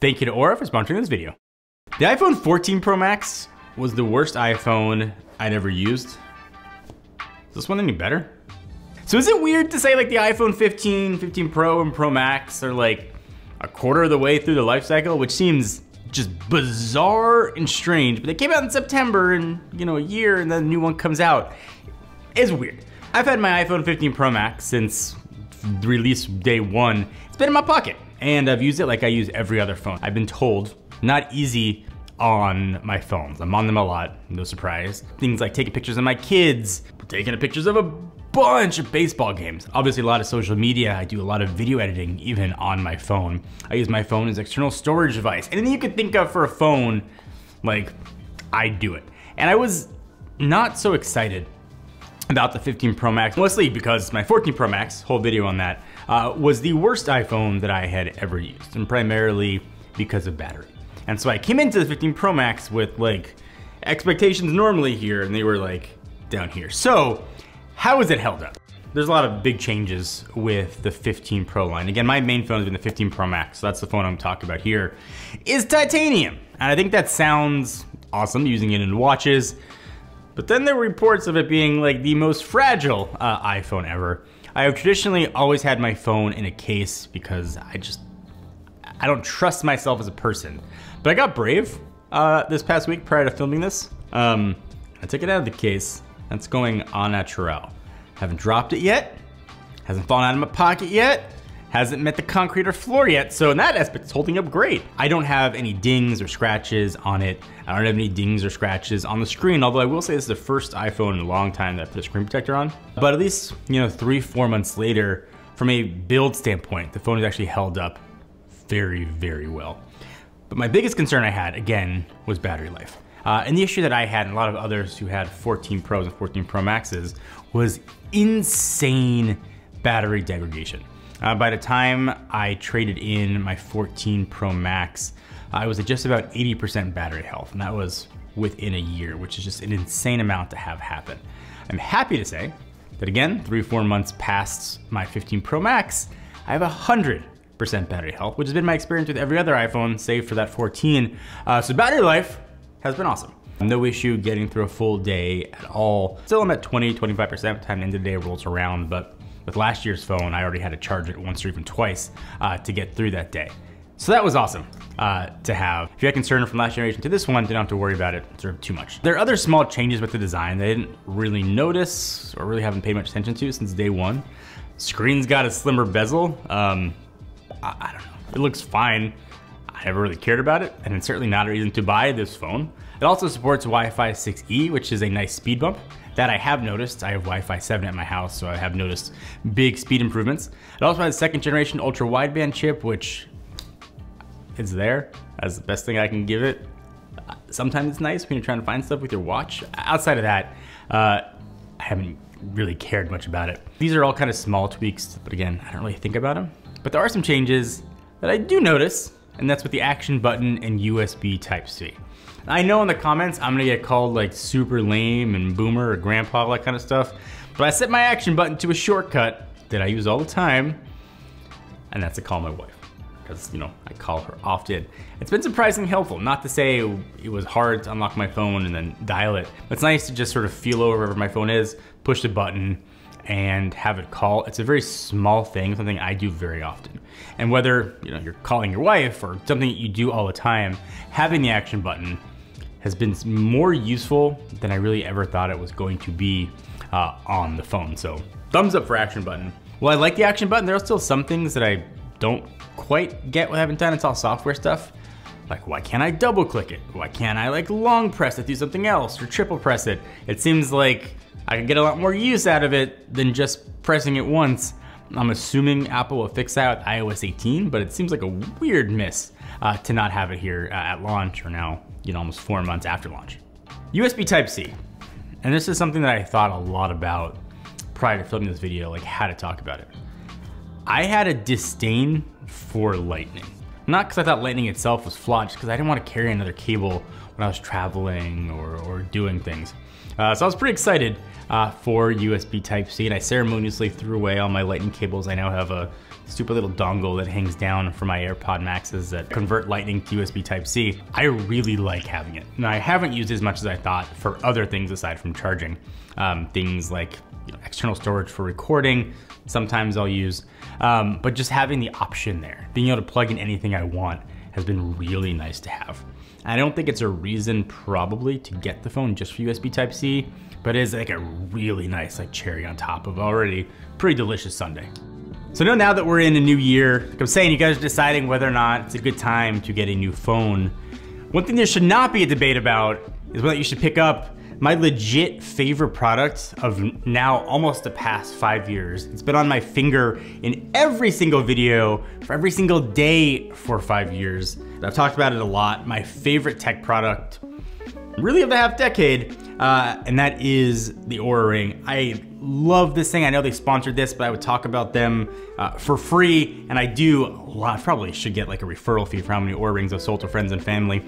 Thank you to Oura for sponsoring this video. The iPhone 14 Pro Max was the worst iPhone I'd ever used. Is this one any better? So is it weird to say like the iPhone 15, 15 Pro, and Pro Max are like a quarter of the way through the life cycle, which seems just bizarre and strange, but they came out in September and, you know, a year, and then the new one comes out. It's weird. I've had my iPhone 15 Pro Max since release day one. It's been in my pocket and I've used it like I use every other phone. I've been told not easy on my phones. I'm on them a lot, no surprise. Things like taking pictures of my kids, taking pictures of a bunch of baseball games. Obviously a lot of social media. I do a lot of video editing even on my phone. I use my phone as an external storage device. Anything you could think of for a phone, like I do it. And I was not so excited about the 15 Pro Max, mostly because my 14 Pro Max, whole video on that, was the worst iPhone that I had ever used, and primarily because of battery. And so I came into the 15 Pro Max with like expectations normally here, and they were like down here. So how is it held up? There's a lot of big changes with the 15 Pro line. Again, my main phone has been the 15 Pro Max, so that's the phone I'm talking about here, is titanium. And I think that sounds awesome, using it in watches. But then there were reports of it being like the most fragile iPhone ever. I have traditionally always had my phone in a case because I don't trust myself as a person. But I got brave this past week prior to filming this. I took it out of the case. That's going au naturel. Haven't dropped it yet. Hasn't fallen out of my pocket yet. Hasn't met the concrete or floor yet, so in that aspect, it's holding up great. I don't have any dings or scratches on it. I don't have any dings or scratches on the screen, although I will say this is the first iPhone in a long time that I put a screen protector on. But at least, you know, three, 4 months later, from a build standpoint, the phone is actually held up very, very well. But my biggest concern I had, again, was battery life. And the issue that I had, and a lot of others who had 14 Pros and 14 Pro Maxes, was insane battery degradation. By the time I traded in my 14 Pro Max, I was at just about 80% battery health, and that was within a year, which is just an insane amount to have happen. I'm happy to say that again, three, 4 months past my 15 Pro Max, I have 100% battery health, which has been my experience with every other iPhone, save for that 14. So battery life has been awesome. No issue getting through a full day at all. Still I'm at 20, 25% by the time the end of the day rolls around, but with last year's phone, I already had to charge it once or even twice to get through that day. So that was awesome to have. If you had concern from last generation to this one, didn't have to worry about it sort of too much. There are other small changes with the design that I didn't really notice or really haven't paid much attention to since day one. Screen's got a slimmer bezel. I don't know, it looks fine. I never really cared about it, and it's certainly not a reason to buy this phone. It also supports Wi-Fi 6E, which is a nice speed bump. That I have noticed. I have Wi-Fi 7 at my house, so I have noticed big speed improvements. It also has second generation ultra wideband chip, which is there. That's the best thing I can give it. Sometimes it's nice when you're trying to find stuff with your watch. Outside of that, I haven't really cared much about it. These are all kind of small tweaks, but again, I don't really think about them. But there are some changes that I do notice, and that's with the action button and USB Type-C. I know in the comments, I'm gonna get called like super lame and boomer or grandpa, all that kind of stuff. But I set my action button to a shortcut that I use all the time. And that's to call my wife, because you know, I call her often. It's been surprisingly helpful, not to say it was hard to unlock my phone and then dial it. But it's nice to just sort of feel over wherever my phone is, push the button and have it call. It's a very small thing, something I do very often. And whether you know, you're calling your wife or something that you do all the time, having the action button has been more useful than I really ever thought it was going to be on the phone. So thumbs up for action button. Well, I like the action button. There are still some things that I don't quite get what I haven't done. It's all software stuff. Like why can't I double click it? Why can't I like long press it, do something else or triple press it? It seems like I could get a lot more use out of it than just pressing it once. I'm assuming Apple will fix that with iOS 18, but it seems like a weird miss to not have it here at launch, or now, you know, almost 4 months after launch. USB Type-C. And this is something that I thought a lot about prior to filming this video, like how to talk about it. I had a disdain for Lightning. Not because I thought Lightning itself was flawed, just because I didn't want to carry another cable when I was traveling or doing things. So I was pretty excited for USB Type-C, and I ceremoniously threw away all my Lightning cables. I now have a stupid little dongle that hangs down for my AirPod Maxes that convert lightning to USB Type-C. I really like having it. Now, I haven't used it as much as I thought for other things aside from charging. Things like external storage for recording, sometimes I'll use, but just having the option there, being able to plug in anything I want has been really nice to have. I don't think it's a reason probably to get the phone just for USB Type-C, but it is like a really nice like cherry on top of already pretty delicious sundae. So now that we're in a new year, like I'm saying, you guys are deciding whether or not it's a good time to get a new phone. One thing there should not be a debate about is whether you should pick up my legit favorite product of now almost the past 5 years. It's been on my finger in every single video for every single day for 5 years. I've talked about it a lot. My favorite tech product really of the half decade, and that is the Oura Ring. I love this thing. I know they sponsored this, but I would talk about them for free. And I do a lot, probably should get like a referral fee for how many Oura Rings I've sold to friends and family.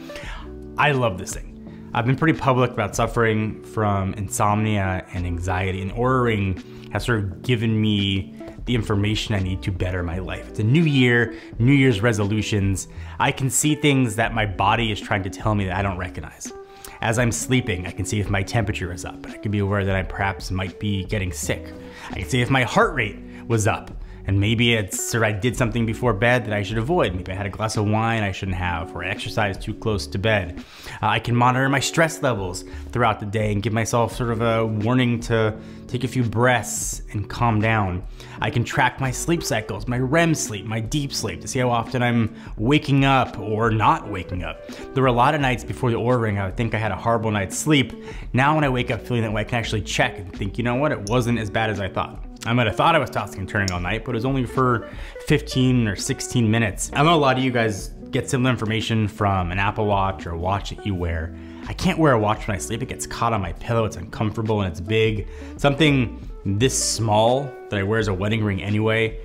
I love this thing. I've been pretty public about suffering from insomnia and anxiety, and Oura Ring has sort of given me the information I need to better my life. It's a new year, New Year's resolutions. I can see things that my body is trying to tell me that I don't recognize. As I'm sleeping, I can see if my temperature is up. I can be aware that I perhaps might be getting sick. I can see if my heart rate was up. And maybe it's, or I did something before bed that I should avoid. Maybe I had a glass of wine I shouldn't have, or I exercised too close to bed. I can monitor my stress levels throughout the day and give myself sort of a warning to take a few breaths and calm down. I can track my sleep cycles, my REM sleep, my deep sleep, to see how often I'm waking up or not waking up. There were a lot of nights before the Oura Ring I would think I had a horrible night's sleep. Now when I wake up feeling that way, I can actually check and think, you know what, it wasn't as bad as I thought. I might have thought I was tossing and turning all night, but it was only for 15 or 16 minutes. I know a lot of you guys get similar information from an Apple Watch or a watch that you wear. I can't wear a watch when I sleep. It gets caught on my pillow. It's uncomfortable and it's big. Something this small that I wear as a wedding ring anyway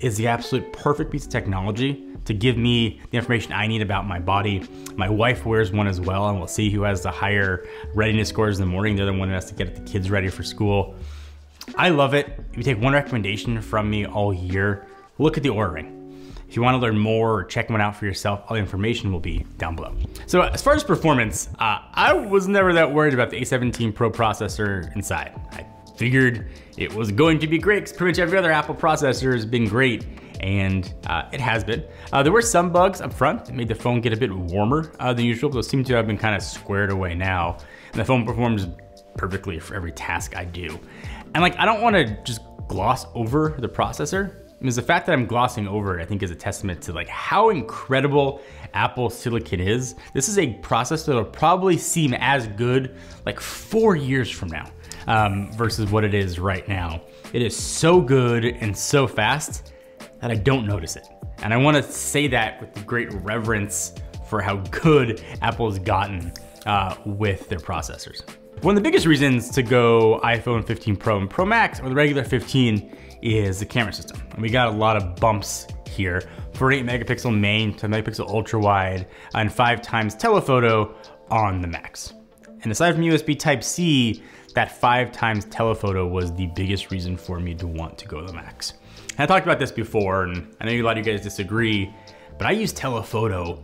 is the absolute perfect piece of technology to give me the information I need about my body. My wife wears one as well, and we'll see who has the higher readiness scores in the morning. They're the one that has to get the kids ready for school. I love it. If you take one recommendation from me all year, look at the Oura Ring. If you want to learn more or check one out for yourself, all the information will be down below. So as far as performance, I was never that worried about the A17 Pro processor inside. I figured it was going to be great because pretty much every other Apple processor has been great, and it has been. There were some bugs up front that made the phone get a bit warmer than usual. Those seem to have been kind of squared away now, and the phone performs perfectly for every task I do. And like, I don't want to just gloss over the processor. I mean, the fact that I'm glossing over it, I think, is a testament to like how incredible Apple Silicon is. This is a process that'll probably seem as good like 4 years from now versus what it is right now. It is so good and so fast that I don't notice it. And I want to say that with great reverence for how good Apple's gotten with their processors. One of the biggest reasons to go iPhone 15 Pro and Pro Max or the regular 15 is the camera system. And we got a lot of bumps here. 48 megapixel main, 10 megapixel ultra wide, and 5x telephoto on the Max. And aside from USB Type-C, that 5x telephoto was the biggest reason for me to want to go to the Max. And I talked about this before, and I know a lot of you guys disagree, but I use telephoto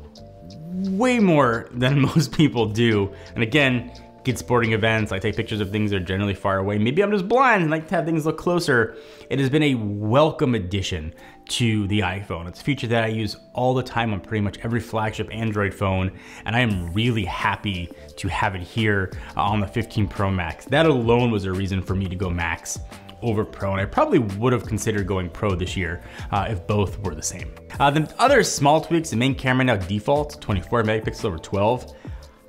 way more than most people do. And again, get sporting events, I take pictures of things that are generally far away. Maybe I'm just blind and like to have things look closer. It has been a welcome addition to the iPhone. It's a feature that I use all the time on pretty much every flagship Android phone, and I am really happy to have it here on the 15 Pro Max. That alone was a reason for me to go Max over Pro, and I probably would have considered going Pro this year if both were the same. The other small tweaks, the main camera now defaults 24 megapixel over 12.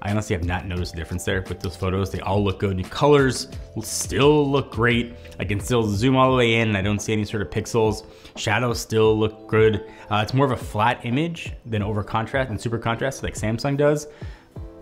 I honestly have not noticed the difference there with those photos. They all look good. The colors will still look great. I can still zoom all the way in and I don't see any sort of pixels. Shadows still look good. It's more of a flat image than over contrast and super contrast like Samsung does,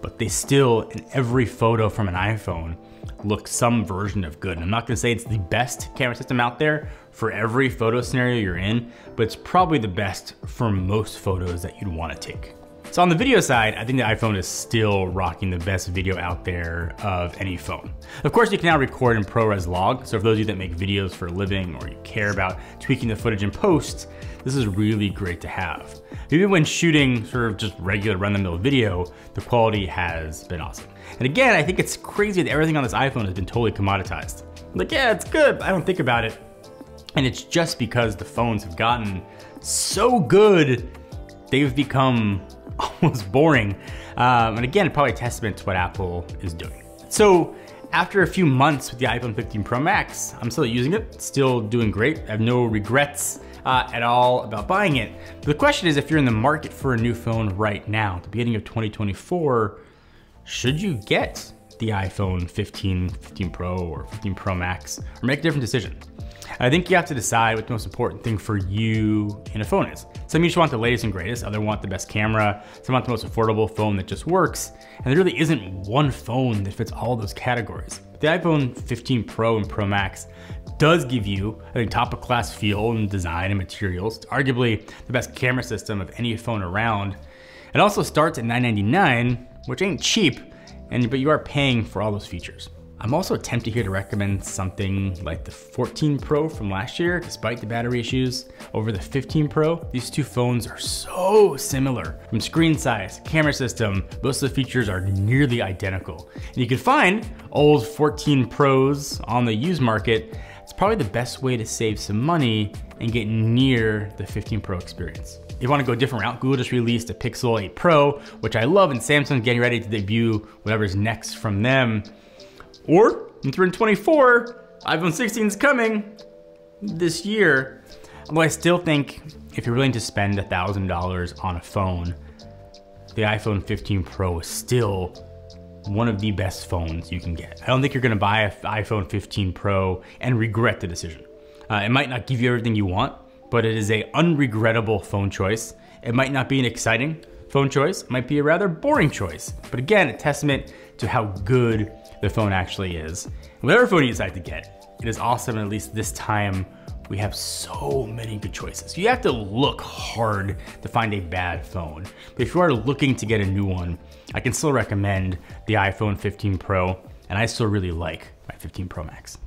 but they still, in every photo from an iPhone, look some version of good. And I'm not gonna say it's the best camera system out there for every photo scenario you're in, but it's probably the best for most photos that you'd wanna take. So on the video side, I think the iPhone is still rocking the best video out there of any phone. Of course, you can now record in ProRes Log. So for those of you that make videos for a living or you care about tweaking the footage in post, this is really great to have. Even when shooting sort of just regular run-of-the-mill video, the quality has been awesome. And again, I think it's crazy that everything on this iPhone has been totally commoditized. Like, yeah, it's good, but I don't think about it. And it's just because the phones have gotten so good, they've become almost boring. And again, probably a testament to what Apple is doing. So after a few months with the iPhone 15 Pro Max, I'm still using it, still doing great. I have no regrets at all about buying it. But the question is, if you're in the market for a new phone right now, at the beginning of 2024, should you get the iPhone 15, 15 Pro or 15 Pro Max, or make a different decision? I think you have to decide what the most important thing for you in a phone is. Some of you just want the latest and greatest, others want the best camera, some want the most affordable phone that just works, and there really isn't one phone that fits all those categories. But the iPhone 15 Pro and Pro Max does give you, I think, top of class feel and design and materials, arguably the best camera system of any phone around. It also starts at $999, which ain't cheap, but you are paying for all those features. I'm also tempted here to recommend something like the 14 Pro from last year, despite the battery issues, over the 15 Pro. These two phones are so similar. From screen size, camera system, most of the features are nearly identical. And you can find old 14 Pros on the used market. It's probably the best way to save some money and get near the 15 Pro experience. If you want to go a different route, Google just released a Pixel 8 Pro, which I love, and Samsung's getting ready to debut whatever's next from them. Or in 2024, iPhone 16 is coming this year. Although I still think if you're willing to spend $1,000 on a phone, the iPhone 15 Pro is still one of the best phones you can get. I don't think you're gonna buy an iPhone 15 Pro and regret the decision. It might not give you everything you want, but it is an unregrettable phone choice. It might not be an exciting phone choice, it might be a rather boring choice. But again, a testament to how good the phone actually is. Whatever phone you decide to get, it is awesome, and at least this time, we have so many good choices. You have to look hard to find a bad phone. But if you are looking to get a new one, I can still recommend the iPhone 15 Pro, and I still really like my 15 Pro Max.